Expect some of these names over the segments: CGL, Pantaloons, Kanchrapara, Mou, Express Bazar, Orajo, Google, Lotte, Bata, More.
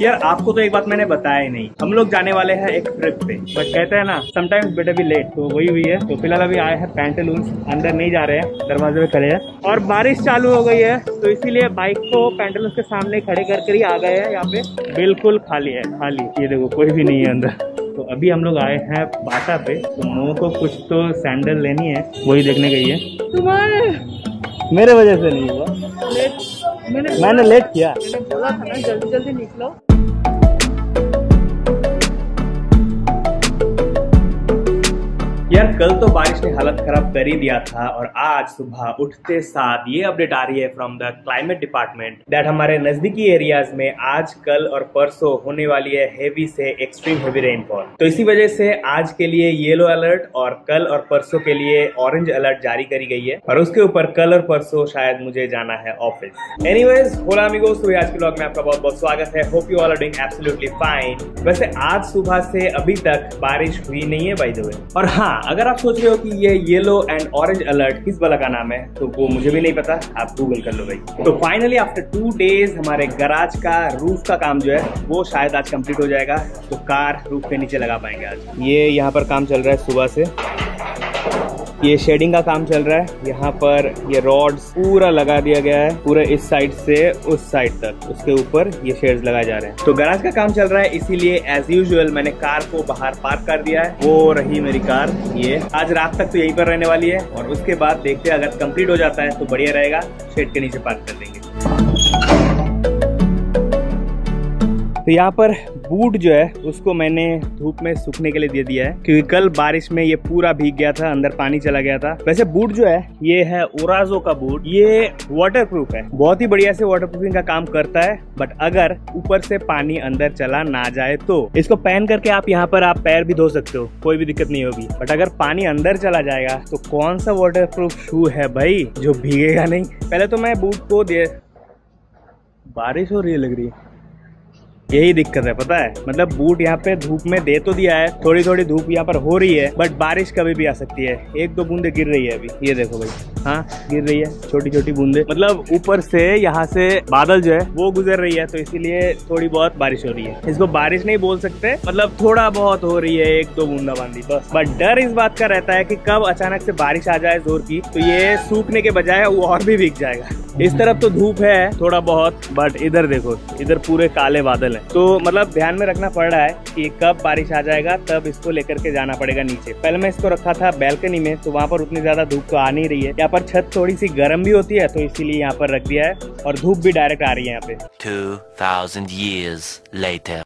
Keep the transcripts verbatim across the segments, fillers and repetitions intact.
यार आपको तो एक बात मैंने बताया ही नहीं, हम लोग जाने वाले हैं एक ट्रिप पे, बट कहते हैं ना समटाइम्स बेटर बी लेट, तो वही हुई है। तो फिलहाल अभी आए हैं पैंटालून्स, अंदर नहीं जा रहे हैं, दरवाजे में खड़े हैं और बारिश चालू हो गई है, तो इसीलिए बाइक को पैंटालून्स के सामने खड़े करके ही आ गए हैं। यहाँ पे बिल्कुल खाली है, खाली, ये देखो कोई भी नहीं है अंदर। तो अभी हम लोग आए हैं बाटा पे, तो मोमो को कुछ तो सैंडल लेनी है, वही देखने गई है। तुम्हारे मेरे वजह से नहीं हुआ, लेट मैंने मैंने लेट किया, मैंने बोला था ना जल्दी जल्दी निकलो। यार कल तो बारिश ने हालत खराब कर ही दिया था और आज सुबह उठते साथ ये अपडेट आ रही है from the climate department that हमारे नजदीकी एरियाज में आज, कल और परसों होने वाली है हेवी से एक्सट्रीम हेवी रेनफॉल। तो इसी वजह से आज के लिए येलो अलर्ट और कल और परसों के लिए ऑरेंज अलर्ट जारी करी गई है, और उसके ऊपर कल और परसों शायद मुझे जाना है ऑफिस। एनीवेज होला अमीगोस, तो आज के ब्लॉग में आपका बहुत बहुत स्वागत है, hope you all are doing absolutely fine. वैसे आज सुबह से अभी तक बारिश हुई नहीं है बाय द वे। और हाँ, अगर आप सोच रहे हो कि ये येलो एंड ऑरेंज अलर्ट किस वाला का नाम है, तो वो मुझे भी नहीं पता, आप गूगल कर लो भाई। तो फाइनली आफ्टर टू डेज हमारे गराज का रूफ का काम जो है वो शायद आज कंप्लीट हो जाएगा, तो कार रूफ के नीचे लगा पाएंगे आज। ये यहाँ पर काम चल रहा है सुबह से, ये शेडिंग का काम चल रहा है। यहाँ पर ये रॉड्स पूरा लगा दिया गया है, पूरा इस साइड से उस साइड तक, उसके ऊपर ये शेड्स लगाए जा रहे हैं। तो गराज का काम चल रहा है, इसीलिए एज यूजुअल मैंने कार को बाहर पार्क कर दिया है। वो रही मेरी कार, ये आज रात तक तो यहीं पर रहने वाली है, और उसके बाद देखते हैं अगर कंप्लीट हो जाता है तो बढ़िया रहेगा, शेड के नीचे पार्क कर देंगे। तो यहाँ पर बूट जो है उसको मैंने धूप में सूखने के लिए दे दिया है, क्योंकि कल बारिश में ये पूरा भीग गया था, अंदर पानी चला गया था। वैसे बूट जो है ये है ओराजो का बूट, ये वाटरप्रूफ है, बहुत ही बढ़िया से वाटरप्रूफिंग का काम करता है, बट अगर ऊपर से पानी अंदर चला ना जाए तो इसको पहन करके आप यहाँ पर आप पैर भी धो सकते हो, कोई भी दिक्कत नहीं होगी। बट अगर पानी अंदर चला जाएगा तो कौन सा वाटरप्रूफ शू है भाई जो भीगेगा नहीं। पहले तो मैं बूट को दे, बारिश हो रही है लग रही है, यही दिक्कत है पता है, मतलब बूट यहाँ पे धूप में दे तो दिया है, थोड़ी थोड़ी धूप यहाँ पर हो रही है, बट बारिश कभी भी आ सकती है। एक दो बूंदे गिर रही है अभी, ये देखो भाई, हाँ गिर रही है छोटी छोटी बूंदे, मतलब ऊपर से यहाँ से बादल जो है वो गुजर रही है, तो इसीलिए थोड़ी बहुत बारिश हो रही है। इसको बारिश नहीं बोल सकते, मतलब थोड़ा बहुत हो रही है, एक दो बूंदा बांदी बस। बट डर इस बात का रहता है कि कब अचानक से बारिश आ जाए जोर की, तो ये सूखने के बजाय वो और भी भीग जाएगा। इस तरफ तो धूप है थोड़ा बहुत, बट इधर देखो, इधर पूरे काले बादल हैं, तो मतलब ध्यान में रखना पड़ रहा है कि कब बारिश आ जाएगा, तब इसको लेकर के जाना पड़ेगा नीचे। पहले मैं इसको रखा था बैल्कनी में, तो वहाँ पर उतनी ज्यादा धूप तो आ नहीं रही है, यहाँ पर छत थोड़ी सी गर्म भी होती है, तो इसीलिए यहाँ पर रख दिया है, और धूप भी डायरेक्ट आ रही है यहाँ पे। Two thousand years later.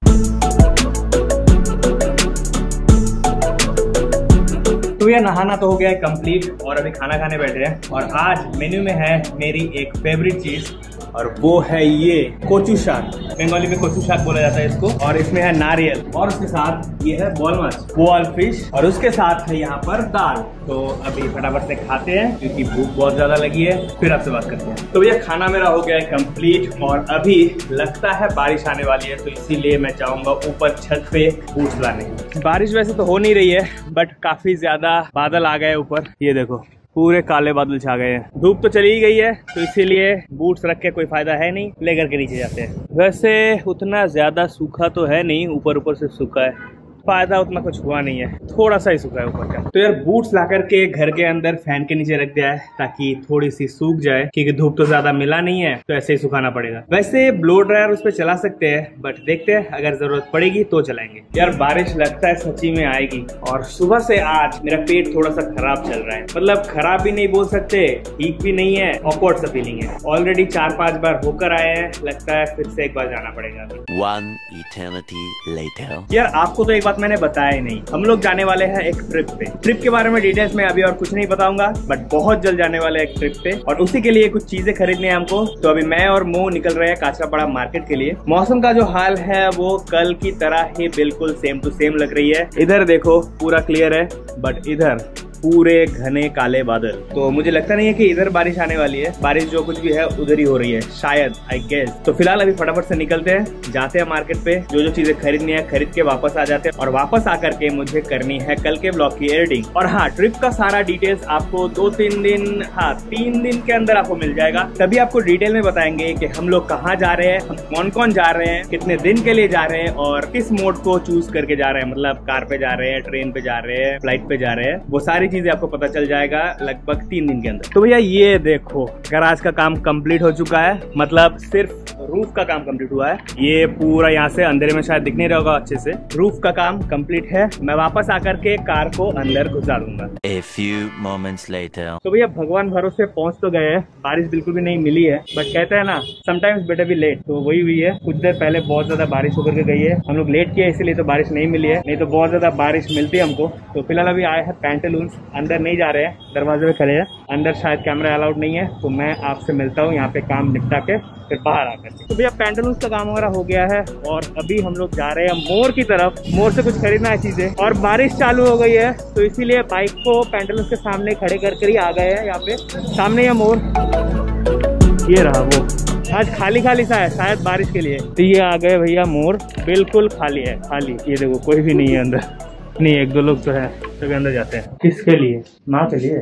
तो यार नहाना तो हो गया है कंप्लीट, और अभी खाना खाने बैठे हैं, और आज मेन्यू में है मेरी एक फेवरेट चीज, और वो है ये कोचू शाक, बंगाली में कोचू शाक बोला जाता है इसको, और इसमें है नारियल, और उसके साथ ये है बॉल माछ, बॉल फिश, और उसके साथ है यहाँ पर दाल। तो अभी फटाफट से खाते हैं क्योंकि भूख बहुत ज्यादा लगी है, फिर आपसे बात करते हैं। तो भैया खाना मेरा हो गया है कंप्लीट, और अभी लगता है बारिश आने वाली है, तो इसीलिए मैं चाहूंगा ऊपर छत पे बूट लाने। बारिश वैसे तो हो नहीं रही है, बट काफी ज्यादा बादल आ गए ऊपर, ये देखो पूरे काले बादल छा गए हैं। धूप तो चली ही गई है, तो इसीलिए बूट्स रख के कोई फायदा है नहीं, लेकर के नीचे जाते हैं। वैसे उतना ज्यादा सूखा तो है नहीं, ऊपर ऊपर से सूखा है, फायदा उतना कुछ हुआ नहीं है, थोड़ा सा ही सूखा है ऊपर का। तो यार बूट्स ला करके घर के अंदर फैन के नीचे रख दिया है, ताकि थोड़ी सी सूख जाए, क्योंकि धूप तो ज्यादा मिला नहीं है, तो ऐसे ही सुखाना पड़ेगा। वैसे ब्लो ड्रायर उस पर चला सकते हैं, बट देखते हैं अगर जरूरत पड़ेगी तो चलाएंगे। यार बारिश लगता है सच्ची में आएगी, और सुबह से आज मेरा पेट थोड़ा सा खराब चल रहा है, मतलब खराब भी नहीं बोल सकते, ठीक भी नहीं है, ऑकवर्ड सा फीलिंग है। ऑलरेडी चार पांच बार होकर आए हैं, लगता है फिर से एक बार जाना पड़ेगा। यार आपको तो एक बात मैंने बताया ही नहीं, हम लोग जाने वाले हैं एक ट्रिप पे। ट्रिप के बारे में डिटेल्स में अभी और कुछ नहीं बताऊंगा, बट बहुत जल्द जाने वाले एक ट्रिप पे, और उसी के लिए कुछ चीजें खरीदनी है हमको। तो अभी मैं और मो निकल रहे हैं कांचरापाड़ा मार्केट के लिए। मौसम का जो हाल है वो कल की तरह ही बिल्कुल सेम टू सेम लग रही है, इधर देखो पूरा क्लियर है, बट इधर पूरे घने काले बादल। तो मुझे लगता नहीं है कि इधर बारिश आने वाली है, बारिश जो कुछ भी है उधर ही हो रही है शायद, आई गेस। तो फिलहाल अभी फटाफट से निकलते हैं, जाते हैं मार्केट पे, जो जो चीजें खरीदनी है खरीद के वापस आ जाते हैं, और वापस आकर के मुझे करनी है कल के ब्लॉग की एडिटिंग। और हाँ, ट्रिप का सारा डिटेल्स आपको दो तीन दिन हाँ तीन दिन के अंदर आपको मिल जाएगा। तभी आपको डिटेल में बताएंगे कि हम लोग कहाँ जा रहे हैं, हम कौन कौन जा रहे हैं, कितने दिन के लिए जा रहे हैं और किस मोड को चूज करके जा रहे हैं, मतलब कार पे जा रहे हैं, ट्रेन पे जा रहे हैं, फ्लाइट पे जा रहे हैं, वो सारी चीजें आपको पता चल जाएगा लगभग तीन दिन के अंदर। तो भैया ये देखो, गराज का काम कंप्लीट हो चुका है, मतलब सिर्फ रूफ का काम कंप्लीट हुआ है। ये पूरा यहाँ से अंधेरे में शायद दिख नहीं रहा होगा अच्छे से, रूफ का काम कंप्लीट है। मैं वापस आकर के कार को अंदर घुसा दूंगा। A few moments later. तो भैया भगवान भरोसे पहुँच तो गए हैं, बारिश बिल्कुल भी नहीं मिली है, बट कहते हैं ना समटाइम्स बेटर बी लेट, तो वही हुई है। कुछ देर पहले बहुत ज्यादा बारिश होकर के गई है, हम लोग लेट किया इसलिए तो बारिश नहीं मिली है, नहीं तो बहुत ज्यादा बारिश मिलती है हमको। तो फिलहाल अभी आया है पैंटालून्स, अंदर नहीं जा रहे हैं, दरवाजे में खड़े हैं, अंदर शायद कैमरा अलाउड नहीं है, तो मैं आपसे मिलता हूँ यहाँ पे काम निपटा के फिर बाहर आकर। तो भैया पैंटालून्स का काम हमारा हो गया है और अभी हम लोग जा रहे हैं मोर की तरफ, मोर से कुछ खरीदना है चीजें, और बारिश चालू हो गई है तो इसीलिए बाइक को पैंटालून्स के सामने खड़े करके ही आ गए हैं। यहाँ पे सामने ये मोर, ये रहा वो, आज खाली खाली सा है शायद बारिश के लिए, तो ये आ गए भैया मोर, बिल्कुल खाली है, खाली, ये देखो कोई भी नहीं है अंदर, नहीं एक दो लोग तो है, सभी अंदर जाते हैं। किसके लिए? माँ के लिए,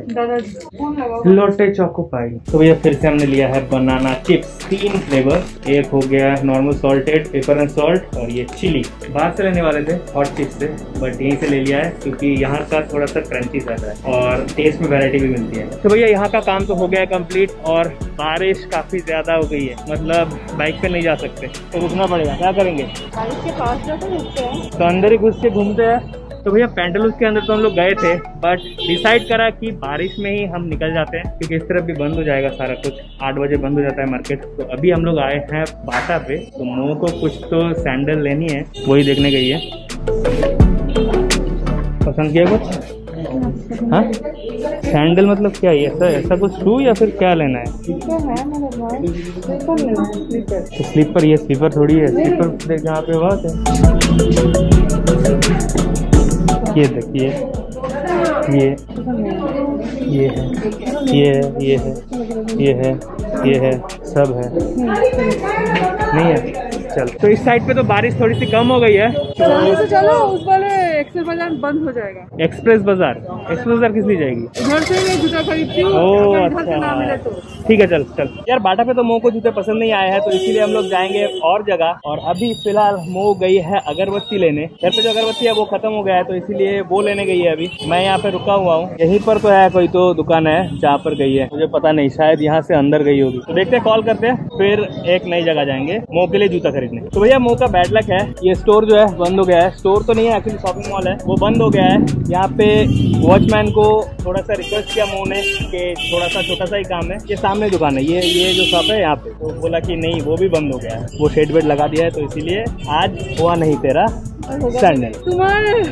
लोटे चौको पाई। तो भैया फिर से हमने लिया है बनाना चिप्स, तीन फ्लेवर, एक हो गया normal salted, pepper and salt, और ये चिली। बाहर से लेने वाले थे हॉट चिप्स से, बट यहीं से ले लिया है क्योंकि यहाँ का थोड़ा सा क्रंची सा है और टेस्ट में वेरायटी भी मिलती है। तो भैया यहाँ का काम तो हो गया है कम्प्लीट, और बारिश काफी ज्यादा हो गई है, मतलब बाइक पे नहीं जा सकते तो रुकना पड़ेगा, क्या करेंगे, तो अंदर ही घुस के घूमते हैं। तो भैया पैंटालून्स के अंदर तो हम लोग गए थे, बट डिसाइड करा कि बारिश में ही हम निकल जाते हैं क्योंकि इस तरफ भी बंद हो जाएगा सारा कुछ, आठ बजे बंद हो जाता है मार्केट। तो अभी हम लोग आए हैं बाटा पे, तो मोह को कुछ तो सैंडल लेनी है, वही देखने गई है। पसंद किया कुछ? हाँ सैंडल मतलब क्या है, ऐसा ऐसा कुछ शू या फिर क्या लेना है? स्लीपर? ये स्लीपर थोड़ी है, स्लीपर जहाँ पे बात है, ये देखिए, ये ये है, ये है, ये है, ये है, ये है, सब है, नहीं है। चल तो इस साइड पे तो बारिश थोड़ी सी कम हो गई है, तो चलो उस वाले एक्सप्रेस बाजार बंद हो जाएगा। एक्सप्रेस बाजार, एक्सप्रेस बाजार किस लिए जाएगी? घर से मैं जूता खरीदती हूँ, घर से ना मिले तो ठीक है। चल चल यार, बाटा पे तो मोह को जूते पसंद नहीं आए हैं तो इसीलिए हम लोग जाएंगे और जगह। और अभी फिलहाल मोह गई है अगरबत्ती लेने, घर पे जो अगरबत्ती है वो खत्म हो गया है तो इसीलिए वो लेने गई है। अभी मैं यहाँ पे रुका हुआ हूँ, यहीं पर तो है कोई तो दुकान है जहाँ पर गई है, मुझे पता नहीं, शायद यहाँ से अंदर गई होगी। तो देखते हैं, कॉल करते हैं, फिर एक नई जगह जाएंगे मोह के लिए जूता खरीदने। तो भैया मोह का बैड लक है, ये स्टोर जो है बंद हो गया है, स्टोर तो नहीं है एक्चुअली, शॉपिंग मॉल है, वो बंद हो गया है। यहाँ पे वॉचमैन को थोड़ा सा रिक्वेस्ट किया मोह ने कि थोड़ा सा छोटा सा ही काम है, ये सामने दुकान है, ये ये जो शॉप है यहाँ पे, तो बोला कि नहीं वो भी बंद हो गया है, वो शेड बेड लगा दिया है, तो इसीलिए आज हुआ नहीं तेरा सैंडल, तुम्हारे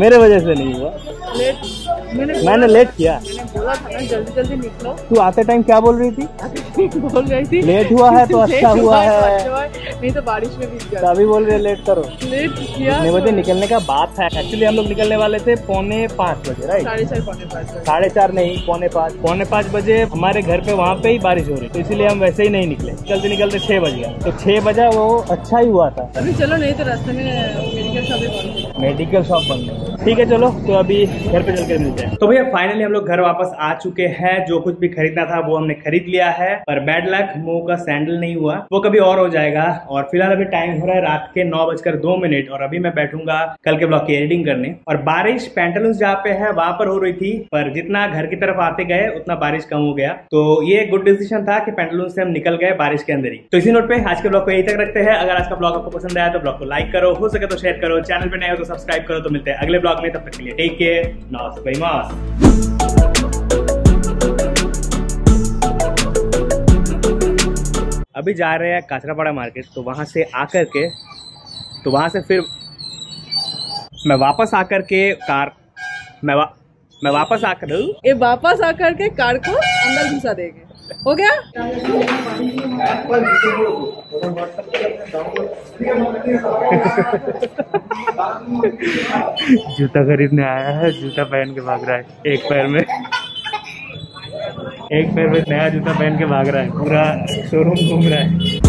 मेरे वजह से नहीं हुआ, लेट मैंने मैंने लेट किया, मैंने बोला था ना जल्दी जल्दी निकलो। तू आते टाइम क्या बोल रही थी? बोल रही थी लेट हुआ है तो अच्छा हुआ है, नहीं तो बारिश में भीग जाता। अभी बोल रहे लेट करो, लेट किया नहीं, बजे निकलने का बात है। एक्चुअली हम लोग निकलने वाले थे पौने पाँच बजे, राइट साढ़े चार, पौने पाँच, साढ़े चार नहीं पौने पाँच, पौने पाँच बजे हमारे घर पे वहाँ पे ही बारिश हो रही, तो इसीलिए हम वैसे ही नहीं निकले, निकलते निकलते छह बज गया, तो छह बजा वो अच्छा ही हुआ था। अभी चलो, नहीं तो रास्ते में मेडिकल शॉप बंद, मेडिकल शॉप बंद। ठीक है चलो, तो अभी घर पे चल के मिलते हैं। तो भैया फाइनली हम लोग घर वापस आ चुके हैं, जो कुछ भी खरीदना था वो हमने खरीद लिया है, पर बैड लक मोह का सैंडल नहीं हुआ, वो कभी और हो जाएगा। और फिलहाल अभी टाइम हो रहा है रात के नौ बजकर दो मिनट और अभी मैं बैठूंगा कल के ब्लॉग की एडिटिंग करने। और बारिश पैंटालून्स जहाँ पे है वहां पर हो रही थी, पर जितना घर की तरफ आते गए उतना बारिश कम हो गया, तो ये गुड डिसीजन था कि पैंटालून्स से हम निकल गए बारिश के अंदर ही। तो इसी नोट पे आज के ब्लॉग को यहीं तक रखते हैं। अगर आज का ब्लॉग आपको पसंद आया तो ब्लॉग को लाइक करो, हो सके तो शेयर करो, चैनल पर नए हो तो सब्सक्राइब करो। तो मिलते हैं अगले ब्लॉग में, तब तक के लिए टेक केयर, नमस्ते। अभी जा रहे हैं कांचरापाड़ा मार्केट, तो वहाँ से आकर के तो वहाँ से फिर मैं वापस आकर के कार मैं वा, मैं वापस आकर ये वापस आकर के कार को अंदर घुसा देंगे, हो गया। जूता खरीदने आया है, जूता पहन के भाग रहा है। एक पैर में एक पैर में नया जूता पहन के भाग रहा है, पूरा शोरूम घूम रहा है।